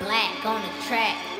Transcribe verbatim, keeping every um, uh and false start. Black on the track.